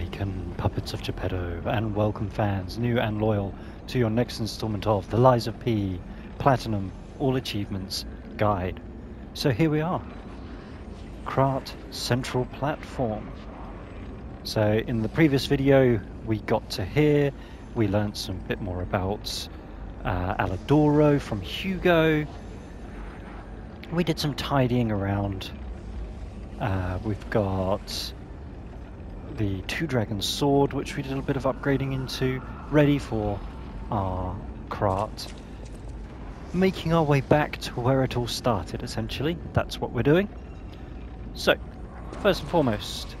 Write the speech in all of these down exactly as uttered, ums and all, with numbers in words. awaken, puppets of Geppetto, and welcome fans, new and loyal, to your next installment of The Lies of P, Platinum, All Achievements, Guide. So here we are, Krat Central Platform. So in the previous video we got to here, we learnt some bit more about uh, Alidoro from Hugo. We did some tidying around. Uh, we've got the two dragon sword, which we did a bit of upgrading into, ready for our Krat. Making our way back to where it all started, essentially. That's what we're doing. So, first and foremost,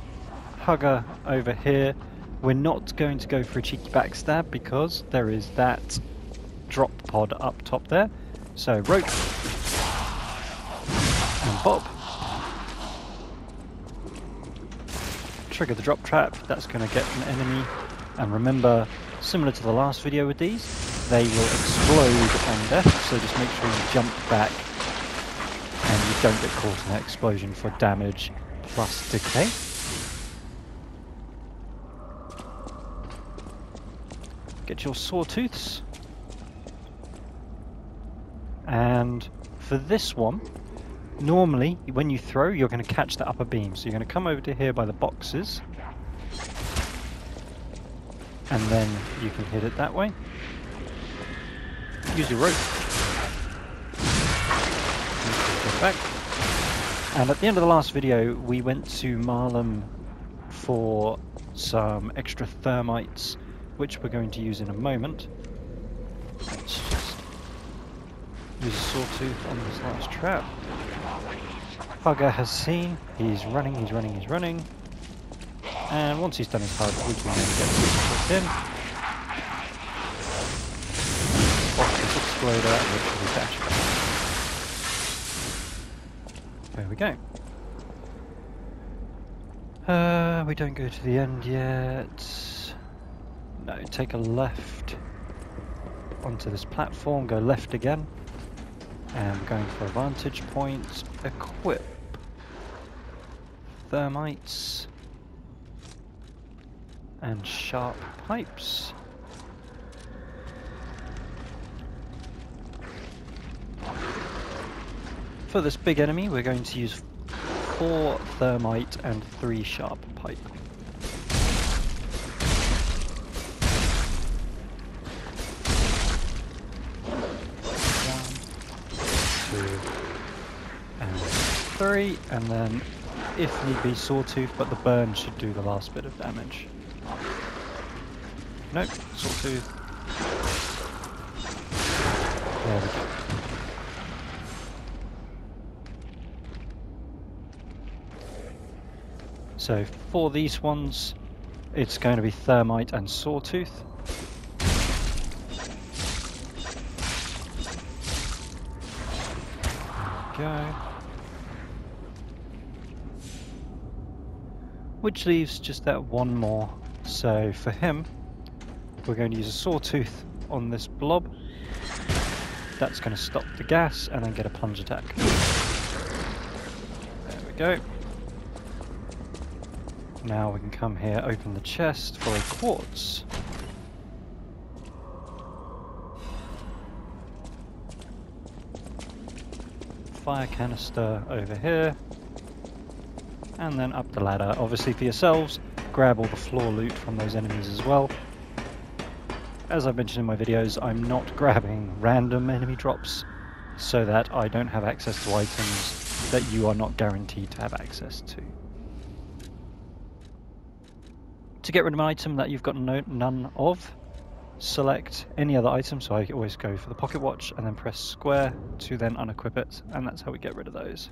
Hugger over here. We're not going to go for a cheeky backstab because there is that drop pod up top there. So, rope and bob. Trigger the drop trap, that's going to get an enemy, and remember, similar to the last video with these, they will explode on death, so just make sure you jump back and you don't get caught in that explosion for damage plus decay. Get your sawtooths, and for this one, normally, when you throw, you're going to catch the upper beam. So you're going to come over to here by the boxes. And then you can hit it that way. Use your rope. Go back. And at the end of the last video, we went to Marlem for some extra thermites, which we're going to use in a moment. Let's just use a sawtooth on this last trap. Hugger has seen, he's running, he's running, he's running. And once he's done his hug, we can get six shots in. Box this exploder and look for his dash. There we go. Uh, we don't go to the end yet. No, take a left onto this platform, go left again. And we're going for a vantage point. Equip thermites and sharp pipes. For this big enemy, we're going to use four thermite and three sharp pipe. Three, and then if need be sawtooth, but the burn should do the last bit of damage. Nope, sawtooth. There we go. So for these ones, it's going to be thermite and sawtooth. There we go. Which leaves just that one more. So for him, we're going to use a sawtooth on this blob. That's going to stop the gas and then get a plunge attack. There we go. Now we can come here, open the chest for a quartz. Fire canister over here. And then up the ladder, obviously for yourselves, grab all the floor loot from those enemies as well. As I mentioned in my videos, I'm not grabbing random enemy drops so that I don't have access to items that you are not guaranteed to have access to. To get rid of an item that you've got no, none of, select any other item, so I always go for the pocket watch and then press square to then unequip it, and that's how we get rid of those.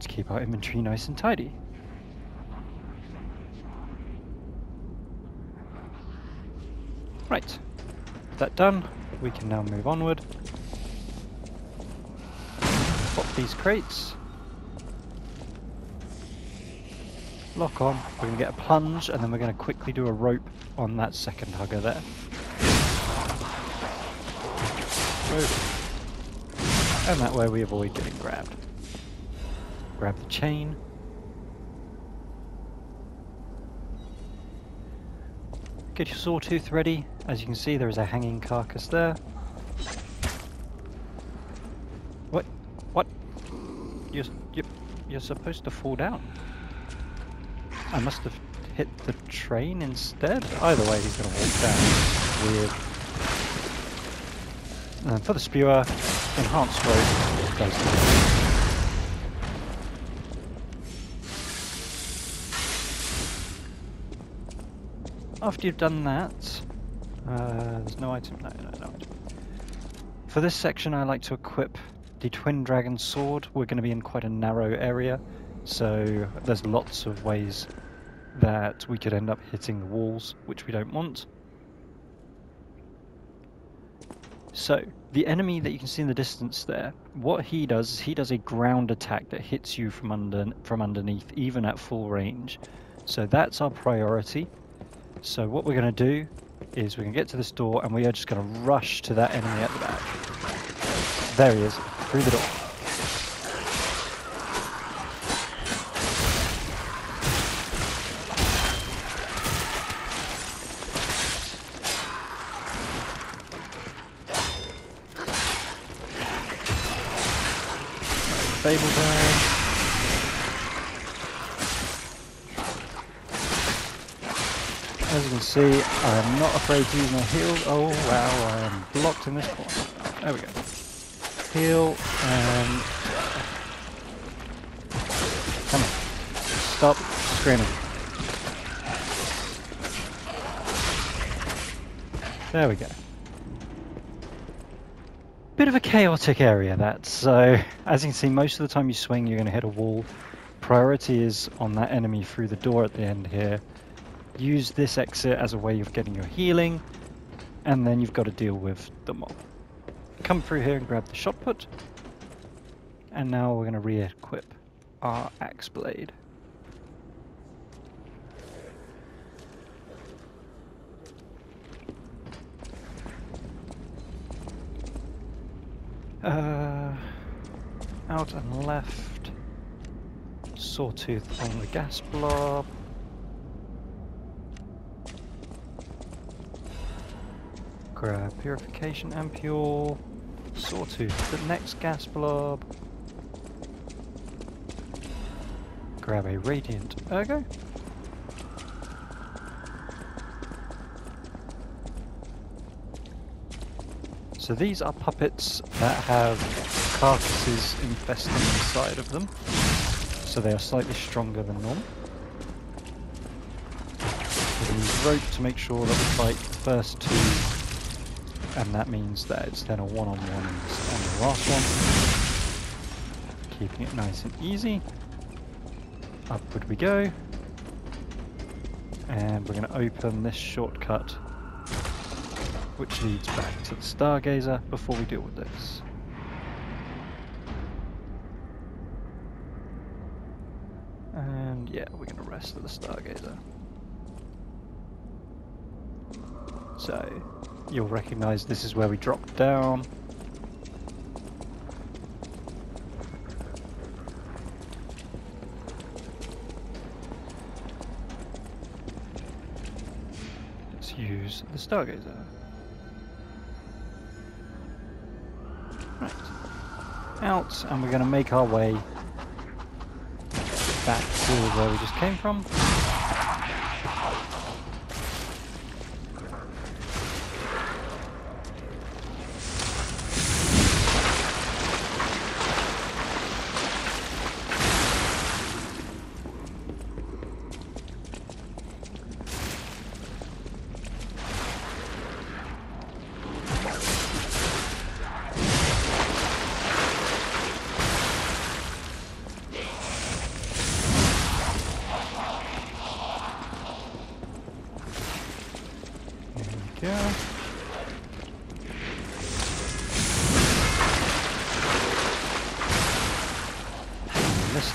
To keep our inventory nice and tidy. Right, with that done, we can now move onward. Pop these crates. Lock on, we're going to get a plunge and then we're going to quickly do a rope on that second hugger there. Rope. And that way we avoid getting grabbed. Grab the chain. Get your sawtooth ready. As you can see, there is a hanging carcass there. What? What? You're, you're, you're supposed to fall down. I must have hit the train instead. Either way, he's going to walk down. Weird. And for the spewer, enhanced rope does this. After you've done that, uh, there's no item, no, no, no item. For this section, I like to equip the Twin Dragon Sword. We're going to be in quite a narrow area, so there's lots of ways that we could end up hitting the walls, which we don't want. So, the enemy that you can see in the distance there, what he does is he does a ground attack that hits you from, under, from underneath, even at full range. So that's our priority. So what we're going to do is we're going to get to this door and we are just going to rush to that enemy at the back. There he is, through the door. Fable down. As you can see, I am not afraid to use my heal. Oh wow, I am blocked in this corner. There we go. Heal and... Come on. Stop screaming. There we go. Bit of a chaotic area that, so as you can see, most of the time you swing you're going to hit a wall. Priority is on that enemy through the door at the end here. Use this exit as a way of getting your healing, and then you've got to deal with the mob. Come through here and grab the shot put, and now we're going to re-equip our axe blade. Uh, out and left, sawtooth on the gas blob. Uh, purification ampule, sawtooth, the next gas blob. Grab a radiant ergo. So these are puppets that have carcasses infesting inside of them, so they are slightly stronger than normal. We're going to use rope to make sure that we fight the first two. And that means that it's then a one-on-one on the last one. Keeping it nice and easy. Upward we go. And we're going to open this shortcut, which leads back to the Stargazer before we deal with this. And yeah, we're going to rest at the Stargazer. So... you'll recognise this is where we dropped down. Let's use the Stargazer. Right. Out, and we're going to make our way back to where we just came from.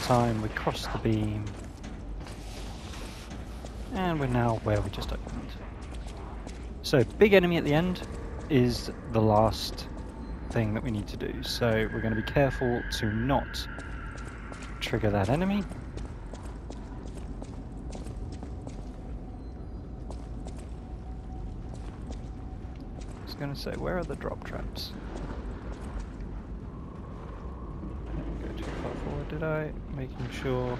Time we cross the beam, and we're now where we just opened. So big enemy at the end is the last thing that we need to do, so we're going to be careful to not trigger that enemy. gonna say, where are the drop traps? I didn't go too far forward, did I? Making sure.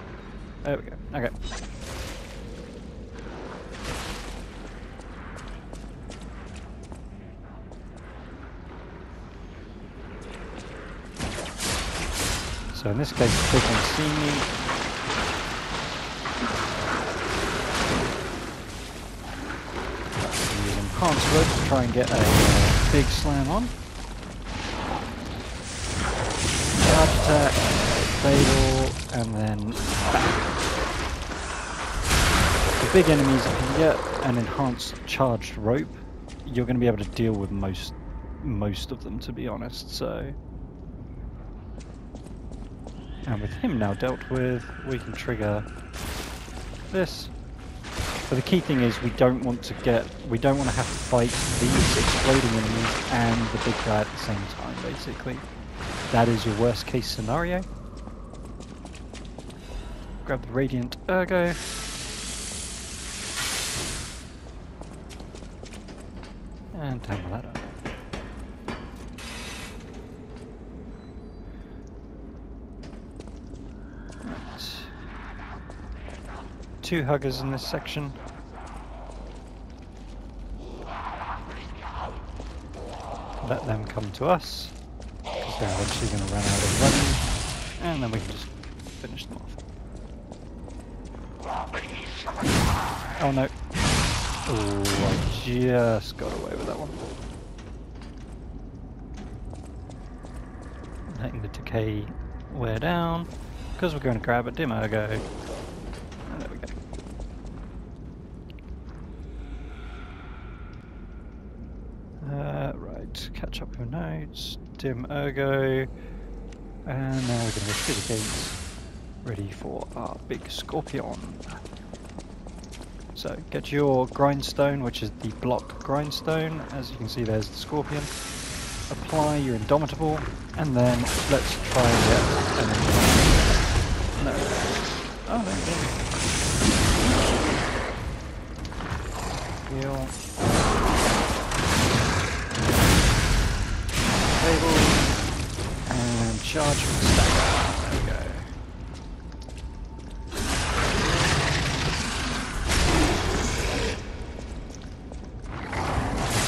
There we go. Okay. So in this case, they can see me. That's going to use enhanced rope to try and get a big slam on. Charge attack, fatal, and then back. The big enemies, if you can get an enhanced charged rope, you're going to be able to deal with most, most of them, to be honest, so... And with him now dealt with, we can trigger this. But the key thing is we don't want to get, we don't want to have to fight these exploding enemies and the big guy at the same time, basically. That is your worst case scenario. Grab the Radiant Ergo. And tangle that up. Two huggers in this section. Let them come to us, because they're eventually going to run out of running, and then we can just finish them off. Oh no. Oh, I just got away with that one. Letting the decay wear down, because we're going to grab a dim ergo. Catch up your notes, dim ergo, and now we're going to go through the gates, ready for our big scorpion. So get your grindstone, which is the block grindstone. As you can see, there's the scorpion. Apply your indomitable, and then let's try and get an indomitable. No. Oh, there we go. Heal. And charge from the stack. There we go.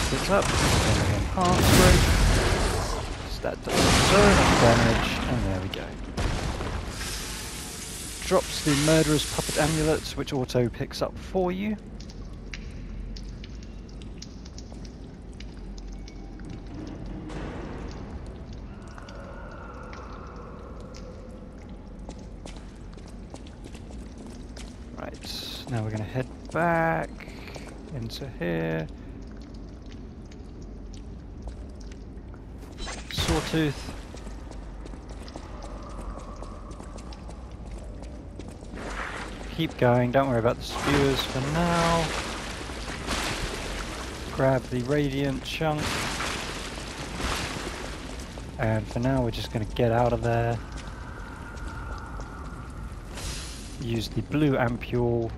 Splits up. Enhance rate. Stat does so much damage. And there we go. Drops the murderer's puppet amulets, which auto picks up for you. Now we're going to head back into here. Sawtooth. Keep going, don't worry about the spewers for now. Grab the radiant chunk. And for now we're just going to get out of there. Use the blue ampule.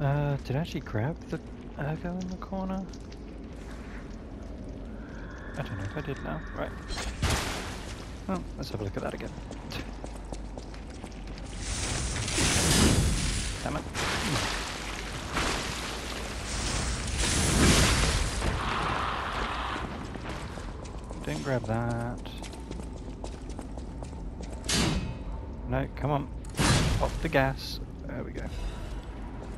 Uh, did I actually grab the ergo in the corner? I don't know if I did now. Right. Well, let's have a look at that again. Damn it. Didn't grab that. No, come on. Pop the gas. There we go.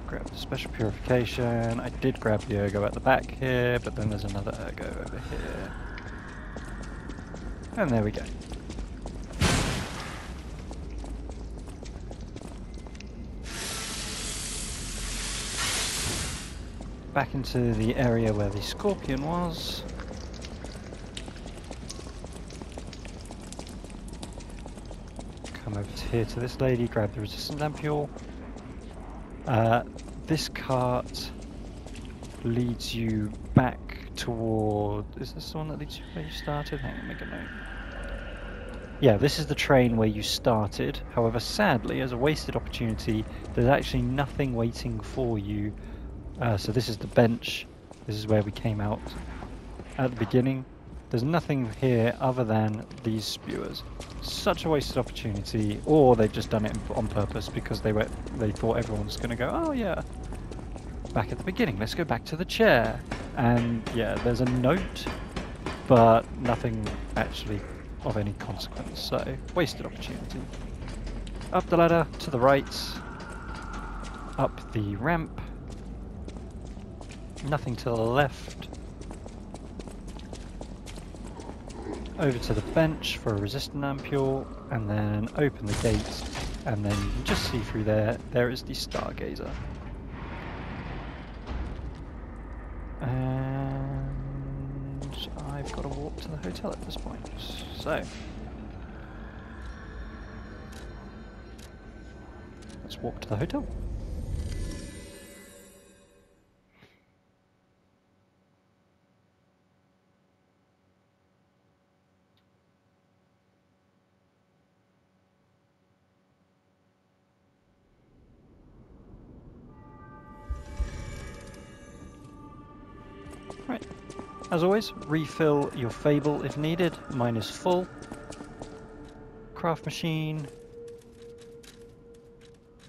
Grab the special purification. I did grab the ergo at the back here, but then there's another ergo over here. And there we go. Back into the area where the scorpion was. come over to here to this lady, grab the resistance ampule. Uh, this cart leads you back toward... Is this the one that leads you where you started? Hang on, make a note. Yeah, this is the train where you started. However, sadly, as a wasted opportunity, there's actually nothing waiting for you. Uh, so this is the bench. This is where we came out at the beginning. There's nothing here other than these spewers. Such a wasted opportunity, or they've just done it on purpose because they were they thought everyone was going to go, oh yeah, back at the beginning, let's go back to the chair. And yeah, there's a note, but nothing actually of any consequence, so wasted opportunity. Up the ladder, to the right, up the ramp, nothing to the left. Over to the bench for a resistance ampule, and then open the gate, and then you can just see through there, there is the Stargazer. And I've got to walk to the hotel at this point, so let's walk to the hotel. As always, refill your fable if needed. Mine is full. Craft machine.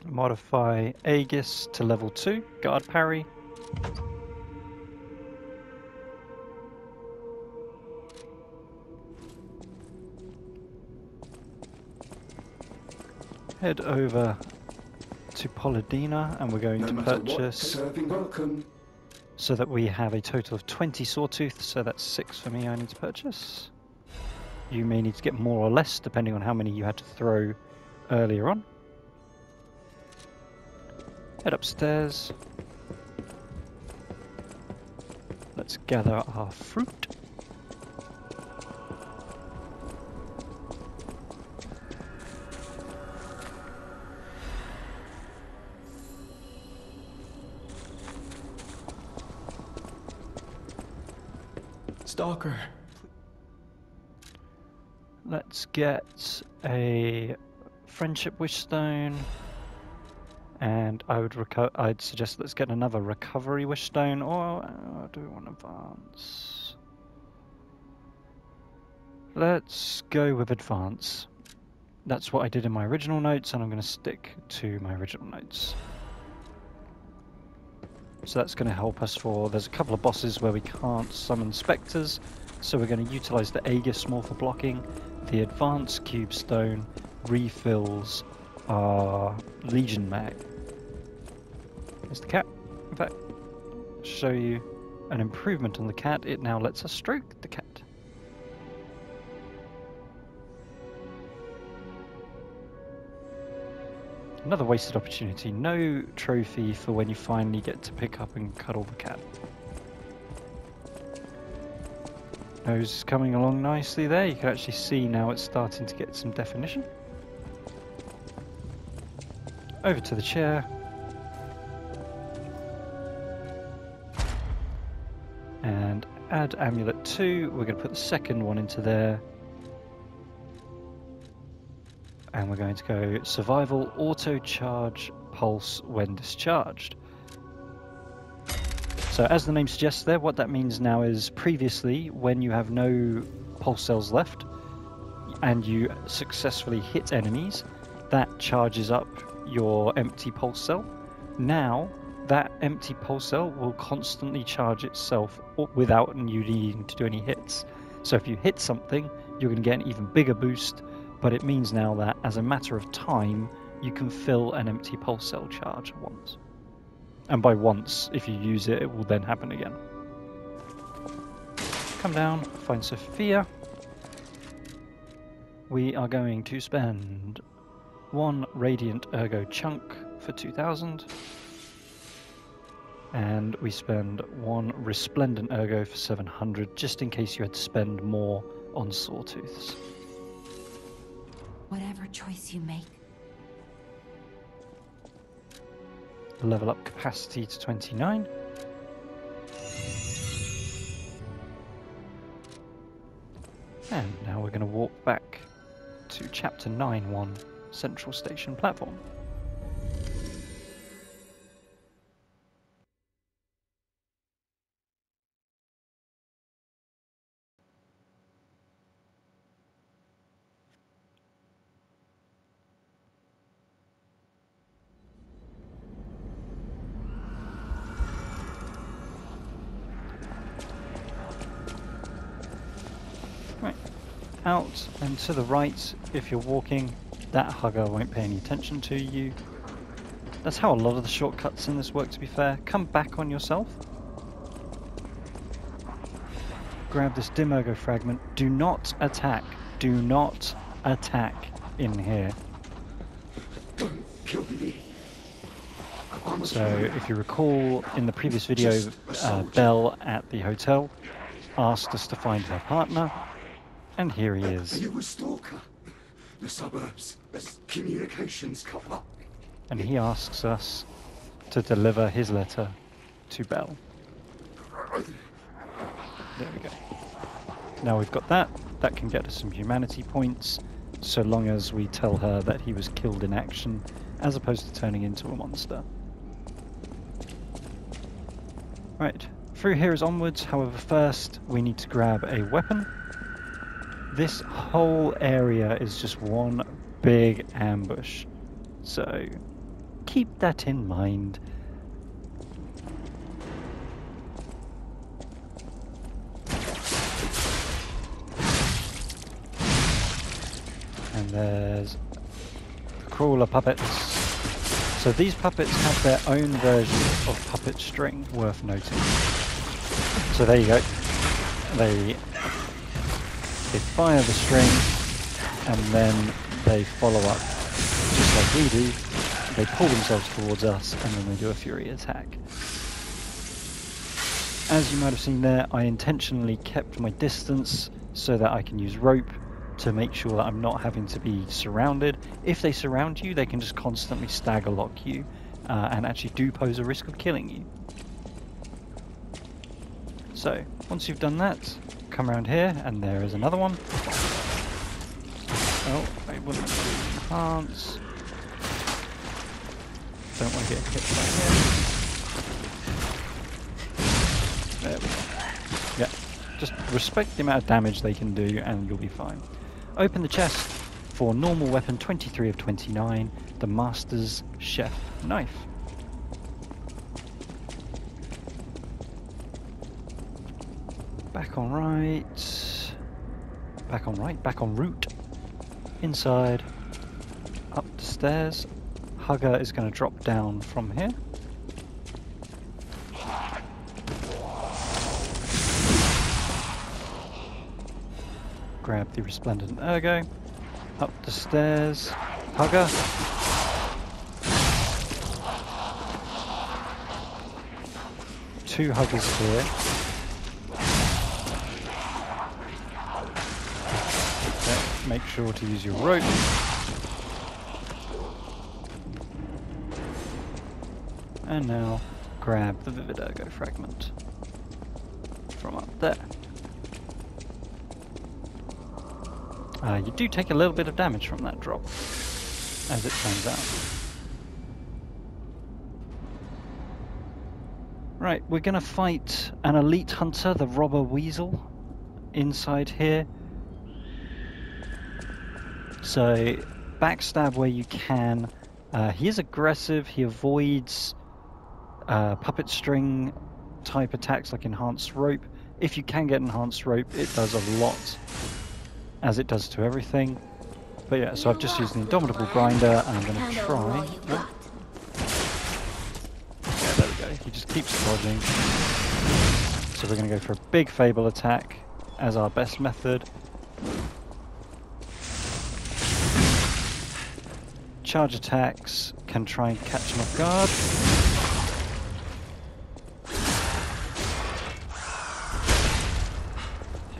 Modify Aegis to level two. Guard parry. Head over to Polydina and we're going no to purchase... So that we have a total of twenty Sawtooth, so that's six for me I need to purchase. You may need to get more or less, depending on how many you had to throw earlier on. Head upstairs. Let's gather our fruit. Stalker. Let's get a friendship wishstone, and I would reco I'd suggest let's get another recovery wishstone, or uh, do we want advance? Let's go with advance. That's what I did in my original notes, and I'm going to stick to my original notes. So that's going to help us for... There's a couple of bosses where we can't summon Spectres, so we're going to utilise the Aegis more for blocking. The Advanced Cube Stone refills our Legion Mag. There's the cat. In fact, show you an improvement on the cat. It now lets us stroke the cat. Another wasted opportunity. No trophy for when you finally get to pick up and cuddle the cat. Nose is coming along nicely there. You can actually see now it's starting to get some definition. Over to the chair. And add amulet two. We're going to put the second one into there. And we're going to go survival auto charge pulse when discharged. So as the name suggests there, what that means now is previously when you have no pulse cells left and you successfully hit enemies, that charges up your empty pulse cell. Now that empty pulse cell will constantly charge itself without you needing to do any hits. So if you hit something, you're going to get an even bigger boost. But it means now that, as a matter of time, you can fill an empty pulse cell charge once. And by once, if you use it, it will then happen again. Come down, find Sophia. We are going to spend one Radiant Ergo Chunk for two thousand. And we spend one Resplendent Ergo for seven hundred, just in case you had to spend more on Sawtooths. Whatever choice you make. Level up capacity to twenty-nine. And now we're going to walk back to Chapter nine one, Central Station Platform. Out and to the right, if you're walking, that hugger won't pay any attention to you. That's how a lot of the shortcuts in this work, to be fair. Come back on yourself. Grab this dim ergo fragment. Do not attack. Do not attack in here. Don't kill me. So, if you recall, in the previous video, uh, Belle at the hotel asked us to find her partner. And here he is. Are you a stalker? The suburbs as communications cover. And he asks us to deliver his letter to Belle. There we go. Now we've got that. That can get us some humanity points, so long as we tell her that he was killed in action, as opposed to turning into a monster. Right, through here is onwards. However, first we need to grab a weapon. This whole area is just one big ambush, so keep that in mind. And there's the crawler puppets. So these puppets have their own version of puppet string, worth noting. So there you go. They They fire the string, and then they follow up, just like we do. They pull themselves towards us, and then they do a fury attack. As you might have seen there, I intentionally kept my distance so that I can use rope to make sure that I'm not having to be surrounded. If they surround you, they can just constantly stagger lock you, uh, and actually do pose a risk of killing you. So, once you've done that, come around here, and there is another one. Oh, I wouldn't enhance. Don't want to get hit by here. There we go. Yeah, just respect the amount of damage they can do, and you'll be fine. Open the chest for normal weapon twenty-three of twenty-nine, the Master's Chef's Knife. Back on right, back on right, back on route, inside, up the stairs. Hugger is going to drop down from here. Grab the resplendent ergo, up the stairs, Hugger. Two Huggers here. Make sure to use your rope. And now grab the Vivid Ergo fragment from up there. Uh, you do take a little bit of damage from that drop, as it turns out. Right, we're going to fight an elite hunter, the Robber Weasel, inside here. So, backstab where you can. Uh, he is aggressive, he avoids uh, puppet string type attacks like enhanced rope. If you can get enhanced rope, it does a lot, as it does to everything. But yeah, so I've just used an Indomitable Grinder, and I'm going to try... Yeah, there we go. He just keeps dodging. So we're going to go for a big Fable attack as our best method. Charge attacks can try and catch him off guard.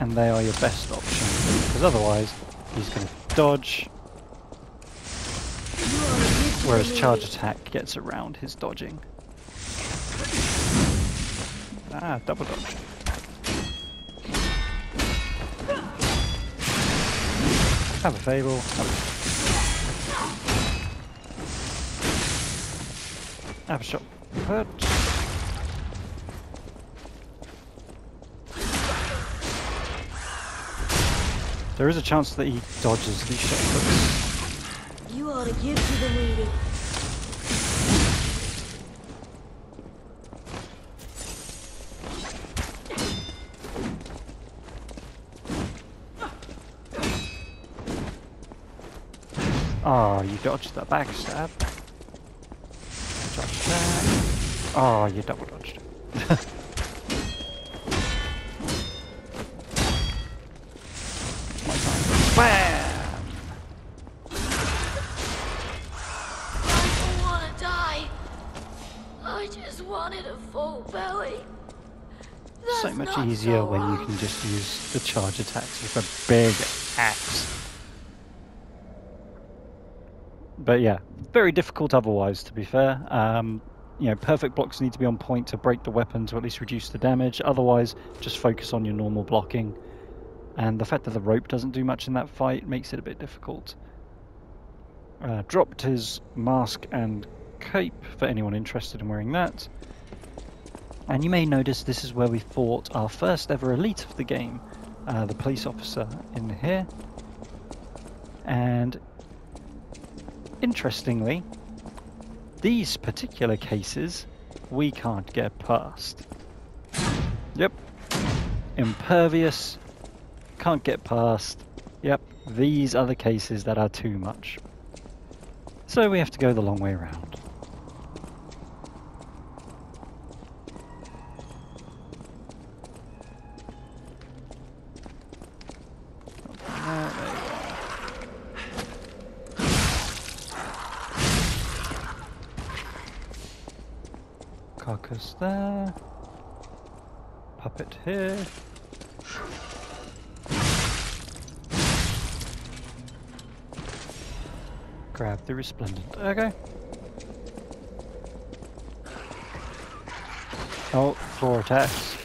And they are your best option, because otherwise he's going to dodge, Whereas charge attack gets around his dodging. Ah, double dodge. Have a fable. Have a, have a shot. Hurt. There is a chance that he dodges these shotguns. You ought to give to the needy. Oh, you dodged the backstab. Dodged that. Oh, you double dodged. Bam! I don't want to die. I just wanted a full belly. That's so much easier so when hard. You can just use the charge attacks with a big axe. But yeah, very difficult otherwise, to be fair. Um, you know, perfect blocks need to be on point to break the weapon to at least reduce the damage. Otherwise, just focus on your normal blocking. And the fact that the rope doesn't do much in that fight makes it a bit difficult. Uh, dropped his mask and cape for anyone interested in wearing that. And you may notice this is where we fought our first ever elite of the game, uh, the police officer in here. And interestingly, these particular cases we can't get past. Yep. Impervious. Can't get past. Yep. These are the cases that are too much. So we have to go the long way around. Carcass there, puppet here. Grab the resplendent. Okay. Oh, floor attacks.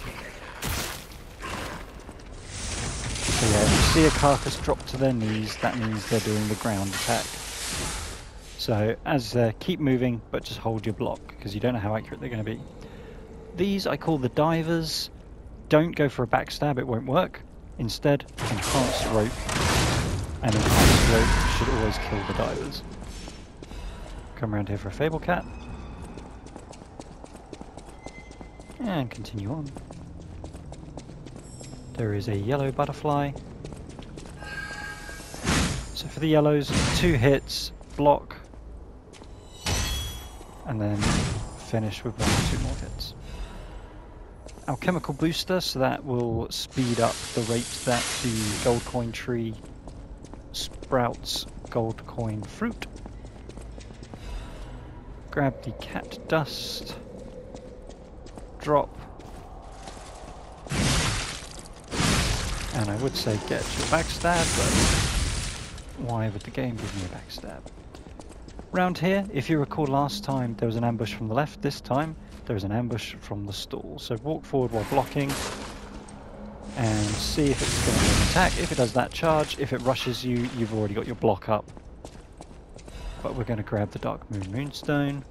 So yeah, if you see a carcass drop to their knees, that means they're doing the ground attack. So, as uh, keep moving, but just hold your block, because you don't know how accurate they're going to be. These I call the divers. Don't go for a backstab, it won't work. Instead, enhanced rope. And enhanced rope should always kill the divers. Come around here for a fable cat. And continue on. There is a yellow butterfly. So for the yellows, two hits, block. And then finish with one or two more hits. Alchemical booster, so that will speed up the rate that the gold coin tree sprouts gold coin fruit. Grab the cat dust. Drop. And I would say get your backstab, but why would the game give me a backstab? Round here, if you recall last time there was an ambush from the left, this time there is an ambush from the stall. So walk forward while blocking and see if it's going to be an attack. If it does that, charge. If it rushes you, you've already got your block up. But we're going to grab the Dark Moon Moonstone.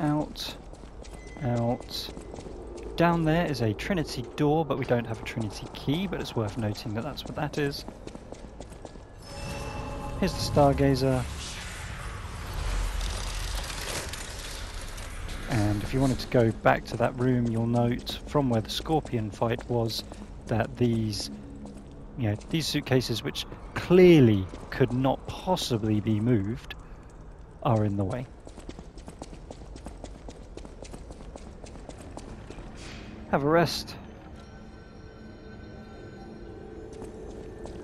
Out, out. Down there is a Trinity door, but we don't have a Trinity key, but it's worth noting that that's what that is. Here's the Stargazer. And if you wanted to go back to that room, you'll note from where the Scorpion fight was that these, you know, these suitcases, which clearly could not possibly be moved, are in the way. Have a rest.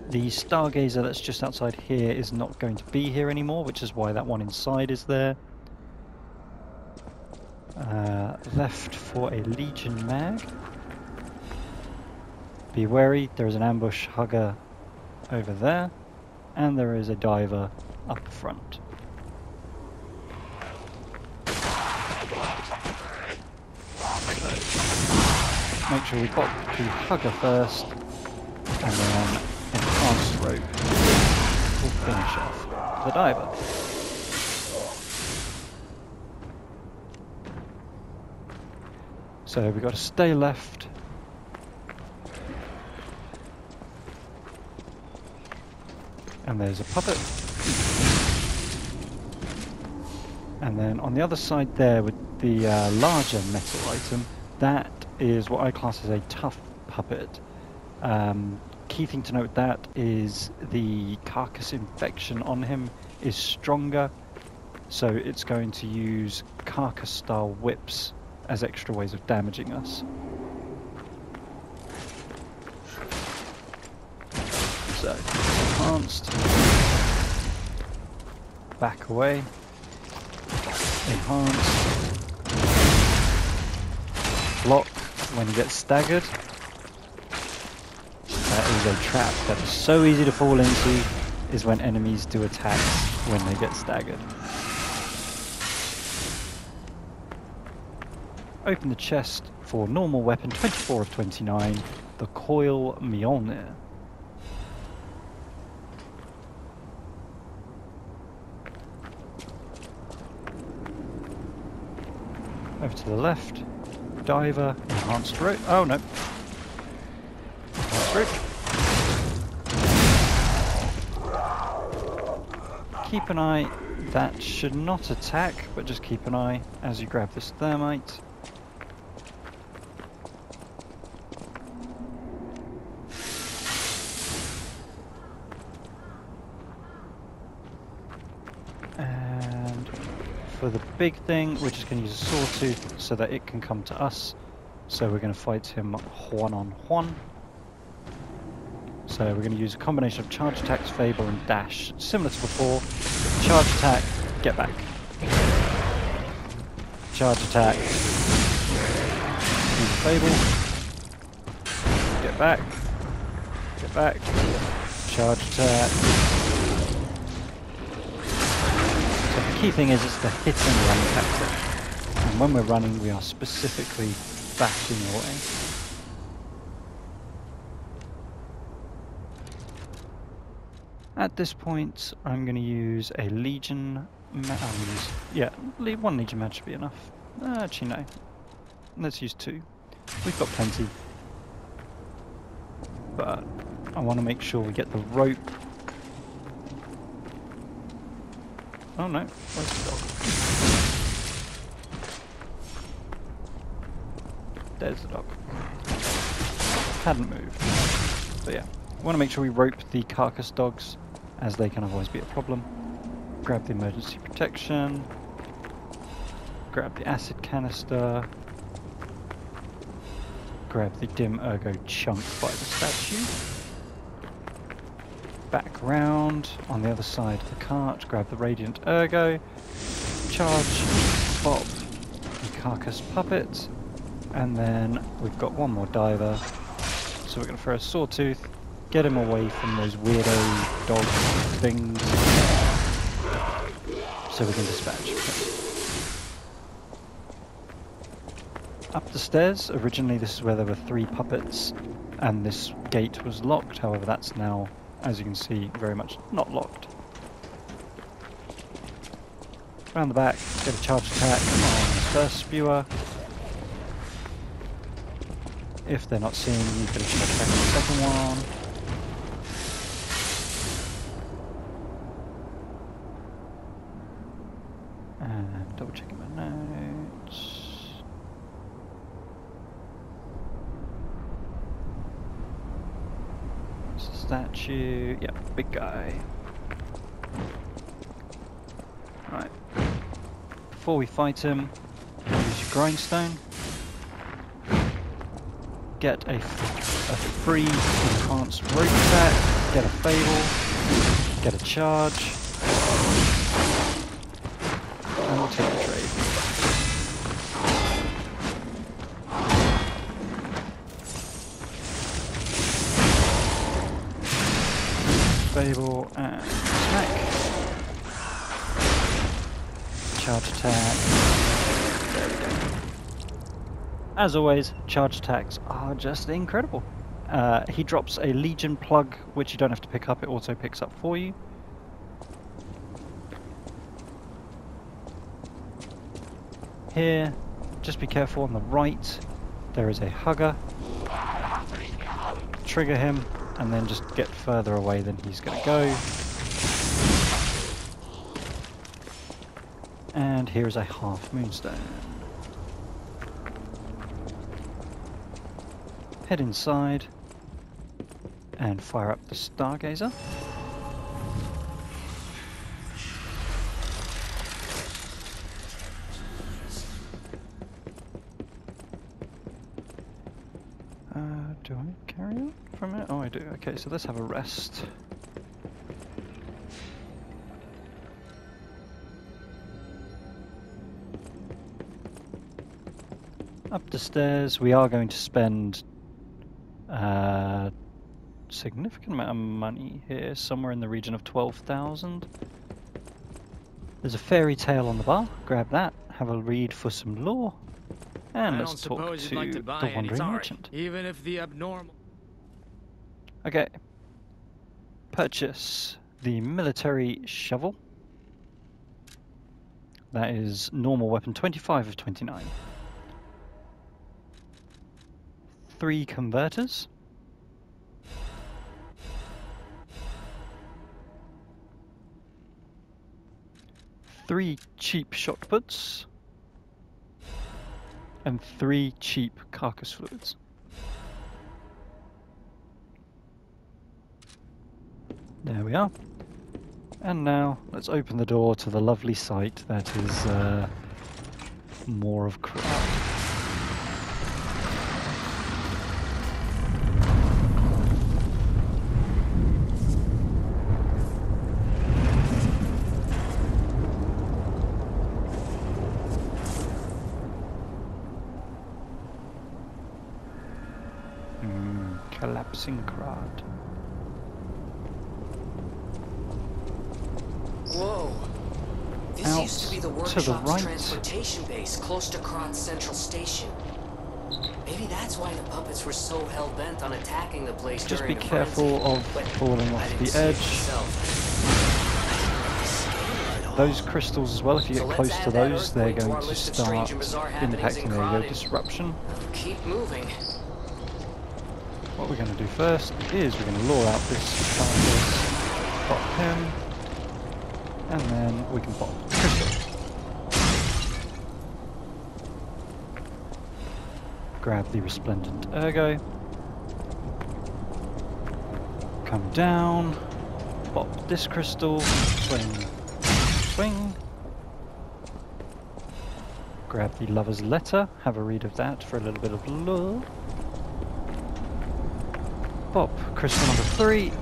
The Stargazer that's just outside here is not going to be here anymore, which is why that one inside is there. Uh, left for a Legion mag. Be wary, there's an ambush hugger over there, and there is a diver up front. So make sure we pop the hugger first, and then enhanced rope will finish off the diver. So we've got to stay left. And there's a puppet. And then on the other side there with the uh, larger metal item, that is what I class as a tough puppet. Um, key thing to note that is the carcass infection on him is stronger, so it's going to use carcass style whips as extra ways of damaging us. So, enhanced. Back away. Enhanced. Block when you get staggered. That is a trap that is so easy to fall into, is when enemies do attacks when they get staggered. Open the chest for normal weapon, twenty-four of twenty-nine, the Coil Mjolnir. Over to the left, diver, enhanced rope. Oh no. Enhanced rope. Keep an eye, that should not attack, but just keep an eye as you grab this thermite. For the big thing, we're just going to use a sawtooth so that it can come to us. So we're going to fight him one on one. So we're going to use a combination of charge attacks, fable and dash. Similar to before, charge attack, get back. Charge attack, use fable, get back, get back, charge attack. The key thing is it's the hit and run tactic, and when we're running we are specifically backing away. At this point I'm going to use a Legion, use, yeah, one Legion match should be enough. Actually no, let's use two, we've got plenty, but I want to make sure we get the rope. Oh no, where's the dog? There's the dog. Hadn't moved. But yeah, we want to make sure we rope the carcass dogs, as they can otherwise be a problem. Grab the emergency protection. Grab the acid canister. Grab the dim ergo chunk by the statue. Back round, on the other side of the cart, grab the Radiant Ergo, charge, pop the carcass puppet, and then we've got one more diver, so we're going to throw a sawtooth, get him away from those weirdo dog things, so we can dispatch. Up the stairs, originally this is where there were three puppets, and this gate was locked, however that's now, as you can see, very much not locked. Round the back, get a charge attack on the first spewer. If they're not seeing you, get a charge attack on the second one. And double checking my notes. Statue, yeah, big guy. Right. Before we fight him, use your grindstone. Get a, a free enhanced rope attack. Get a fable. Get a charge. And we'll take the trade. disable and smack. Charge attack. There we go. As always, charge attacks are just incredible. Uh, he drops a Legion plug, which you don't have to pick up, it also picks up for you. Here, just be careful on the right, there is a hugger. Trigger him, and then just get further away than he's going to go. And here is a half moonstone. Head inside, and fire up the Stargazer. Okay, so let's have a rest. Up the stairs, we are going to spend a significant amount of money here, somewhere in the region of twelve thousand. There's a fairy tale on the bar, grab that, have a read for some lore, and I let's talk to, like to the Wandering Merchant. Even if the abnormal... Okay, purchase the Military Shovel. That is normal weapon, twenty-five of twenty-nine. Three converters. Three cheap shot puts. And three cheap carcass fluids. There we are. And now, let's open the door to the lovely sight that is uh, more of Krat. Mm, collapsing Krat. To the right. Transportation base close to Krat Central Station. Maybe that's why the puppets were so hell-bent on attacking the place. Just be careful of falling off the edge. Those crystals as well, if you get close to those, they're going to start impacting their disruption. Keep moving. What we're going to do first is we're going to lure out this carcass, pop him, and then we can pop the crystal. Grab the resplendent Ergo, come down, pop this crystal, swing, swing, grab the Lover's Letter, have a read of that for a little bit of lure, pop crystal number three,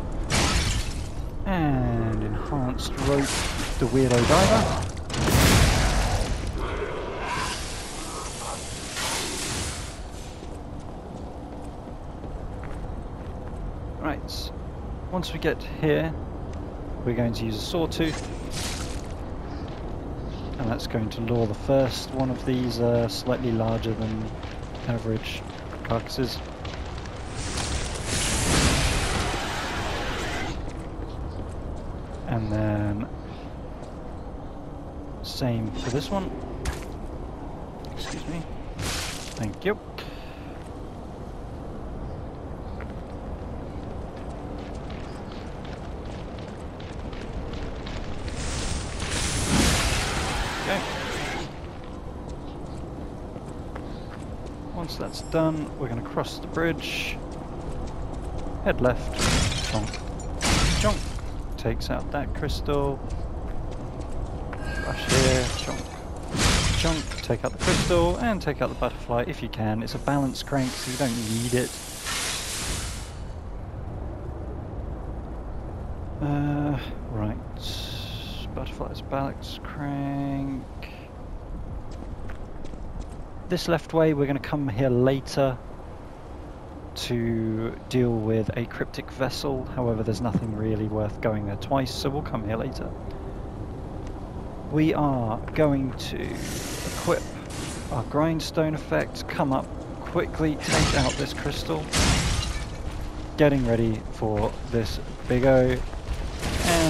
and enhanced rope, the weirdo diver. Once we get here, we're going to use a sawtooth, and that's going to lure the first one of these uh, slightly larger than average carcasses. And then same for this one. Excuse me. Thank you. Once that's done, we're going to cross the bridge, head left, chonk, chonk, takes out that crystal, rush here, chonk, chonk, take out the crystal, and take out the butterfly if you can. It's a balance crank, so you don't need it. Uh, right, butterfly's balance crank. This left way, we're going to come here later to deal with a cryptic vessel, however there's nothing really worth going there twice, so we'll come here later. We are going to equip our grindstone effect, come up, quickly take out this crystal, getting ready for this big O, and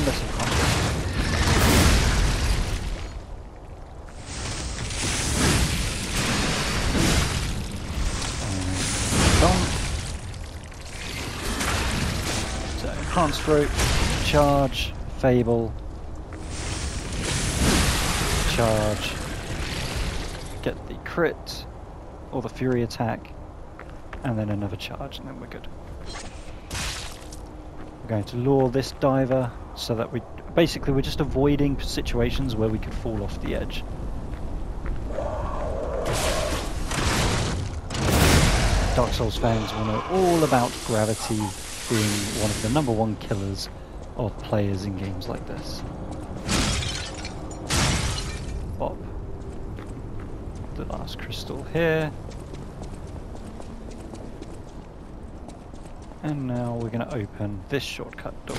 let's have fun. Enhanced Stroke, Charge, Fable, Charge, get the crit, or the Fury attack, and then another charge, and then we're good. We're going to lure this diver, so that we, basically we're just avoiding situations where we could fall off the edge. Dark Souls fans will know all about gravity, being one of the number one killers of players in games like this. Pop the last crystal here. And now we're going to open this shortcut door.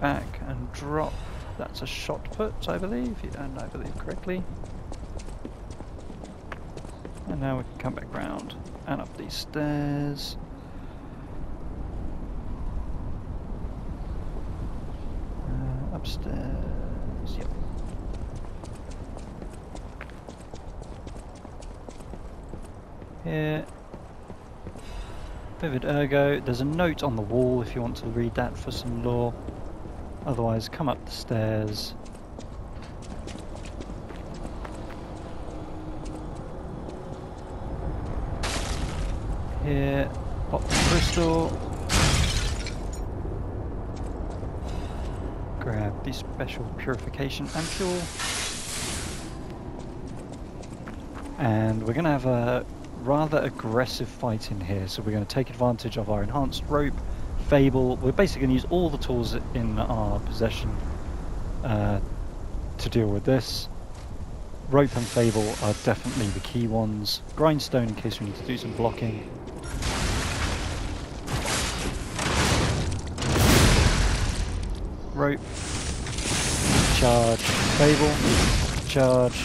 Back and drop. That's a shot put, I believe, and I believe correctly. And now we can come back round and up these stairs. Uh, upstairs, yep. Here. Vivid Ergo. There's a note on the wall if you want to read that for some lore. Otherwise, come up the stairs. Here, pop the crystal. Grab the special purification ampule. And we're going to have a rather aggressive fight in here, so we're going to take advantage of our enhanced rope, fable. We're basically going to use all the tools in our possession uh, to deal with this. Rope and fable are definitely the key ones. Grindstone in case we need to do some blocking. Rope, charge, fable, charge.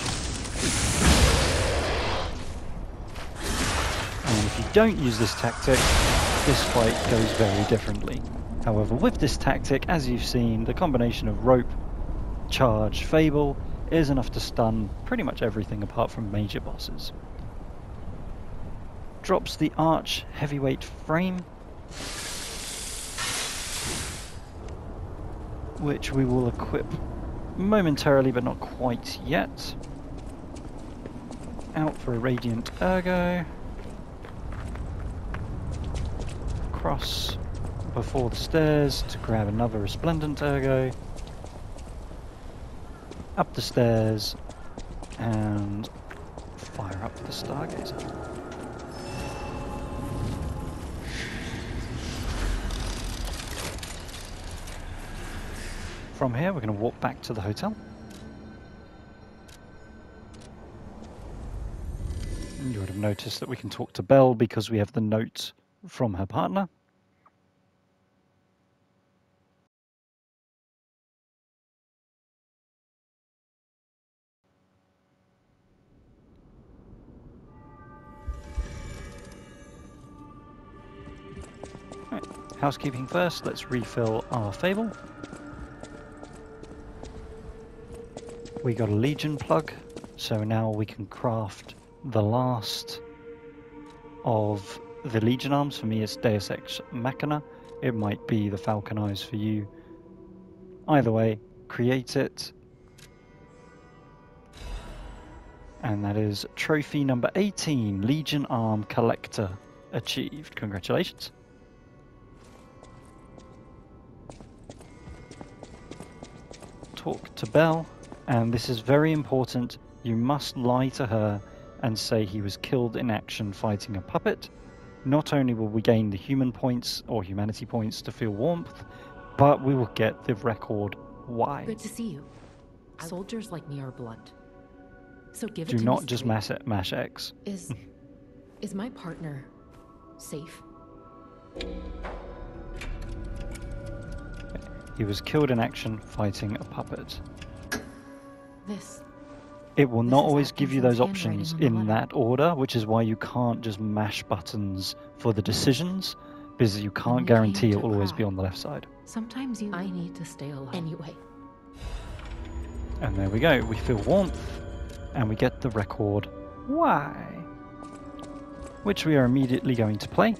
And if you don't use this tactic, this fight goes very differently. However, with this tactic, as you've seen, the combination of rope, charge, fable is enough to stun pretty much everything apart from major bosses. Drops the arch heavyweight frame, which we will equip momentarily, but not quite yet. Out for a Radiant Ergo. Cross before the stairs to grab another Resplendent Ergo. Up the stairs and fire up the Stargazer. From here, we're going to walk back to the hotel. You would have noticed that we can talk to Belle because we have the note from her partner. Right. Housekeeping first, let's refill our fable. We got a Legion plug, so now we can craft the last of the Legion arms. For me it's Deus Ex Machina, it might be the Falcon Eyes for you. Either way, create it. And that is trophy number eighteen, Legion Arm Collector achieved. Congratulations. Talk to Belle. And this is very important, you must lie to her and say he was killed in action fighting a puppet. Not only will we gain the human points, or humanity points, to feel warmth, but we will get the record Y. Good to see you. Soldiers like me are blunt. So give it to me. Do not just mash it, mash X. Is is my partner safe? He was killed in action fighting a puppet. This. It will not always give you those options in that order, which is why you can't just mash buttons for the decisions, because you can't guarantee it will always be on the left side. Sometimes you I need to stay alive anyway. And there we go. We feel warmth, and we get the record Y, which we are immediately going to play.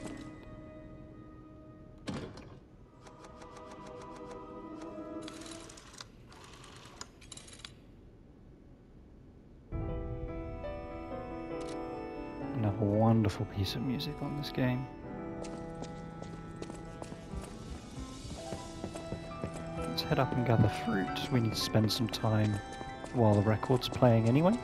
Another wonderful piece of music on this game. Let's head up and gather fruit. We need to spend some time while the record's playing anyway.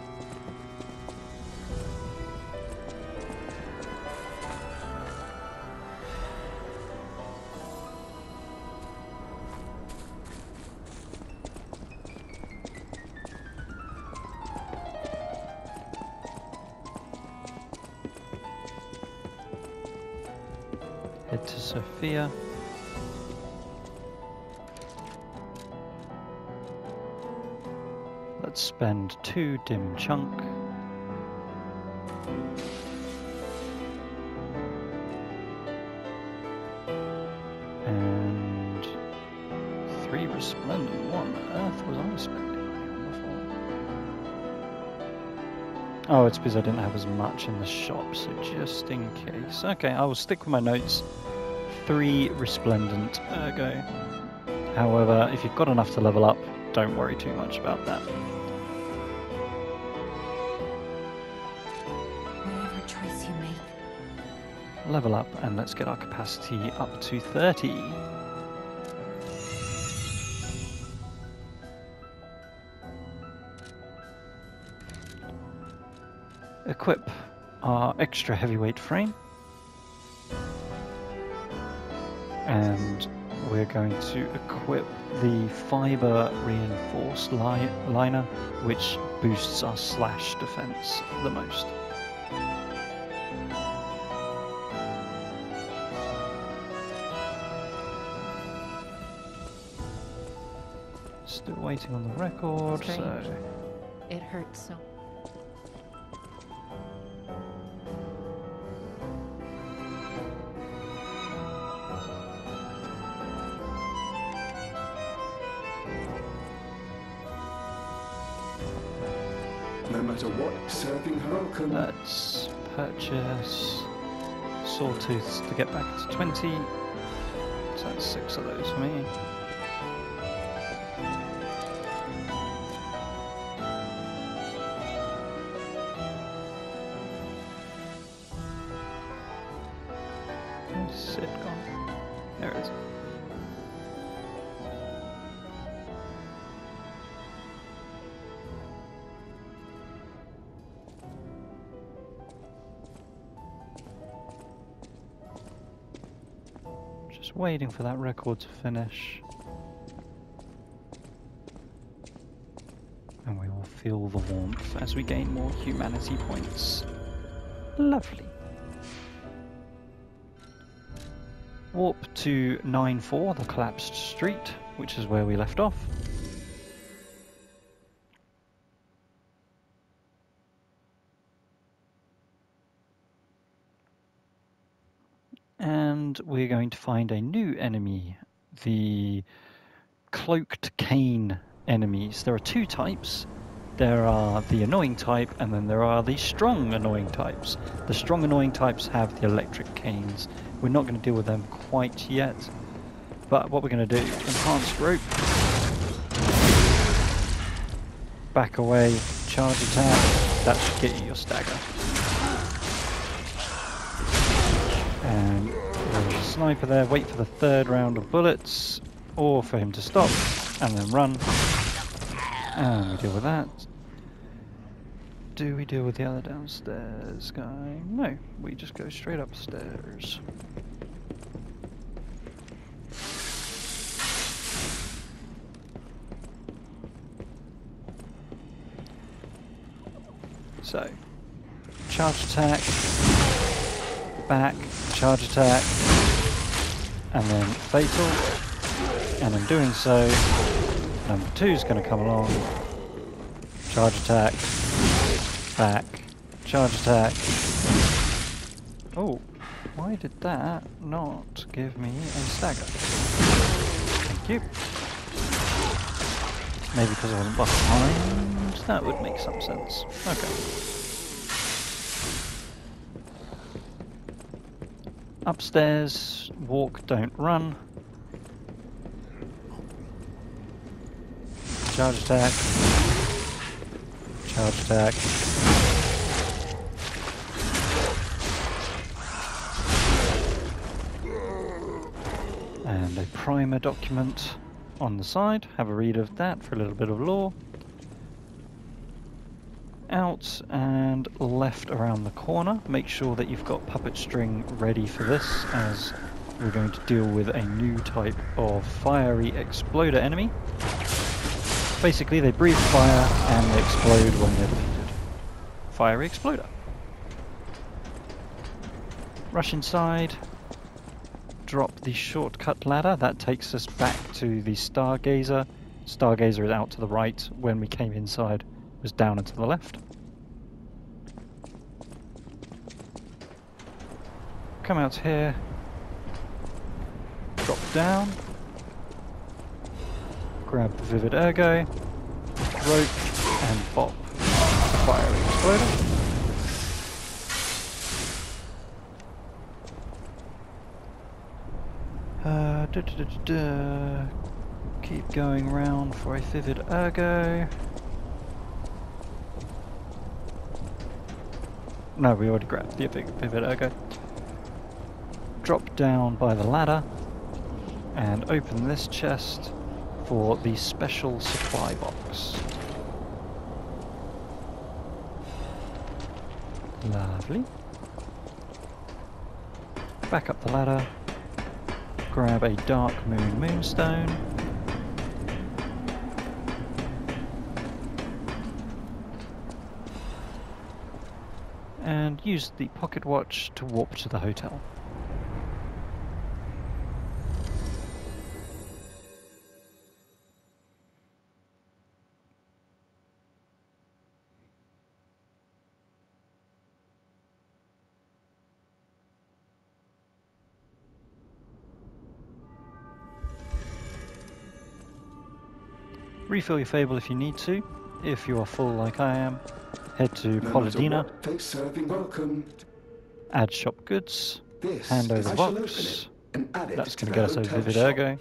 Head to Sophia. Spend two dim chunk. And three resplendent. What on earth was I spending money on before? Oh, it's because I didn't have as much in the shop, so just in case. Okay, I will stick with my notes. Three resplendent ergo. However, if you've got enough to level up, don't worry too much about that. Level up and let's get our capacity up to thirty. Equip our extra heavyweight frame. And we're going to equip the fiber reinforced li liner, which boosts our slash defense the most. Still waiting on the record, Strange. so... It hurts so... No matter what, serving her... Let's purchase sawtooths to get back to twenty. So that's six of those for me. Waiting for that record to finish. And we will feel the warmth as we gain more humanity points. Lovely. Warp to nine four, the collapsed street, which is where we left off. We're going to find a new enemy, the cloaked cane enemies. There are two types. There are the annoying type, and then there are the strong annoying types. The strong annoying types have the electric canes. We're not going to deal with them quite yet, but what we're going to do, enhanced rope, back away, charge attack. That should get you your stagger. And sniper there, wait for the third round of bullets, or for him to stop, and then run. And we deal with that. Do we deal with the other downstairs guy? No, we just go straight upstairs. So, charge attack, back, charge attack, and then fatal. And in doing so, number two is going to come along, charge attack, back, charge attack. Oh, why did that not give me a stagger? Thank you. Maybe because I wasn't behind? That would make some sense. Okay. Upstairs, walk, don't run. Charge attack. Charge attack. And a primer document on the side. Have a read of that for a little bit of lore. Out and left around the corner. Make sure that you've got puppet string ready for this, as we're going to deal with a new type of fiery exploder enemy. Basically, they breathe fire and they explode when they're defeated. Fiery exploder. Rush inside. Drop the shortcut ladder. That takes us back to the Stargazer. Stargazer is out to the right. When we came inside, it was down and to the left. Come out here. Drop down. Grab the Vivid Ergo, rope, and bop the fiery exploder. Uh, duh, duh, duh, duh, duh. Keep going round for a Vivid Ergo. No, we already grabbed the Vivid Ergo. Drop down by the ladder and open this chest for the special supply box. Lovely. Back up the ladder, grab a Dark Moon Moonstone, and use the pocket watch to warp to the hotel. Refill your fable if you need to. If you are full like I am, head to no Polydina, serving, add shop goods, this hand over the box. That's going to get us over Vivid Ergo.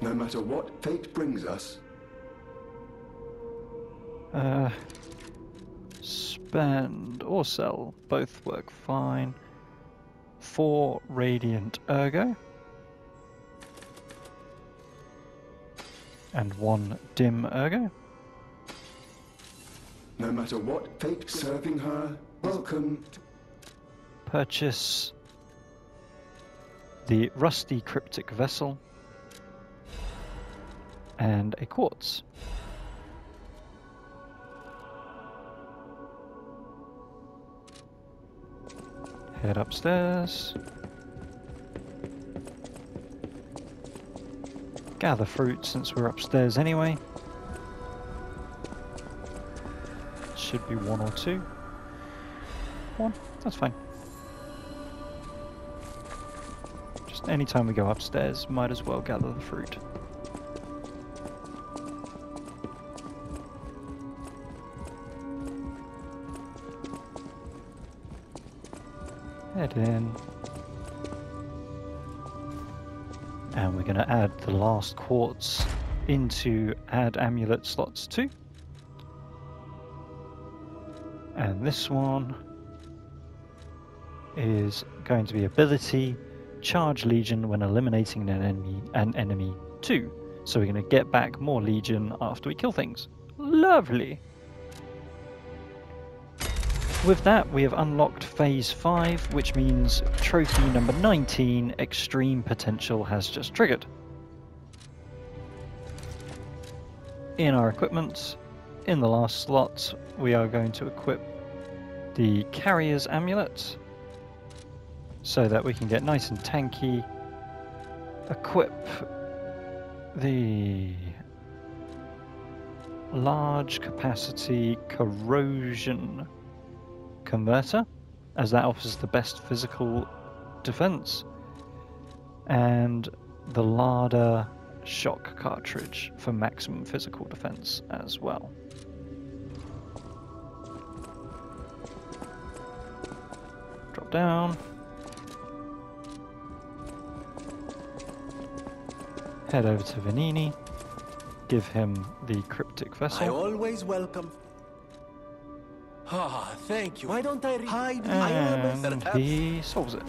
No matter what fate brings us. Uh, spend or sell, both work fine. Four Radiant Ergo. And one Dim Ergo. No matter what fate serving her, welcome. Purchase the Rusty Cryptic Vessel and a Quartz. Head upstairs. Gather fruit since we're upstairs anyway. Should be one or two. One? That's fine. Just any time we go upstairs, might as well gather the fruit. Head in. And we're going to add the last quartz into add amulet slots too. And this one is going to be ability charge Legion when eliminating an enemy, an enemy too. So we're going to get back more Legion after we kill things. Lovely! With that, we have unlocked Phase five, which means Trophy number nineteen, Extreme Potential, has just triggered. In our equipment in the last slot, we are going to equip the Carrier's Amulet so that we can get nice and tanky. Equip the large capacity corrosion converter, as that offers the best physical defense, and the larder shock cartridge for maximum physical defense as well. Drop down. Head over to Venini. Give him the Cryptic Vessel. I always welcome. Ah, oh, thank you. Why don't I hide? And he solves it.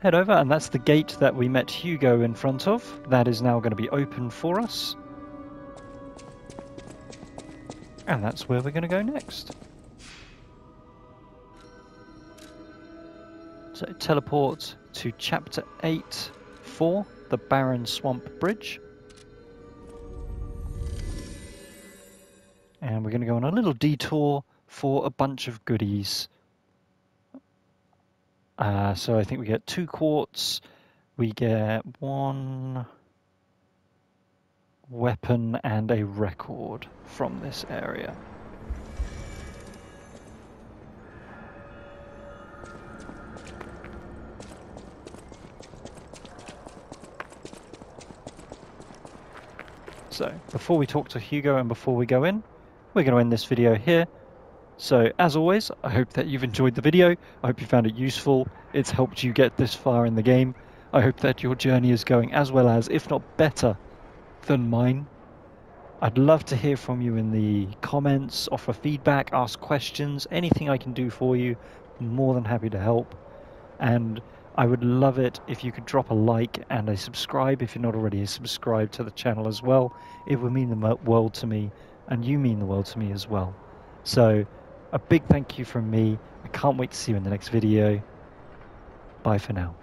Head over, and that's the gate that we met Hugo in front of. That is now going to be open for us. And that's where we're going to go next. So teleport to Chapter eight four, the Barren Swamp Bridge. And we're going to go on a little detour for a bunch of goodies. Uh, so I think we get two quartz, we get one weapon and a record from this area. So before we talk to Hugo and before we go in, we're going to end this video here. So, as always, I hope that you've enjoyed the video. I hope you found it useful. It's helped you get this far in the game. I hope that your journey is going as well as, if not better, than mine. I'd love to hear from you in the comments, offer feedback, ask questions, anything I can do for you, I'm more than happy to help. And I would love it if you could drop a like and a subscribe if you're not already subscribed to the channel as well. It would mean the world to me, and you mean the world to me as well. So, a big thank you from me. I can't wait to see you in the next video. Bye for now.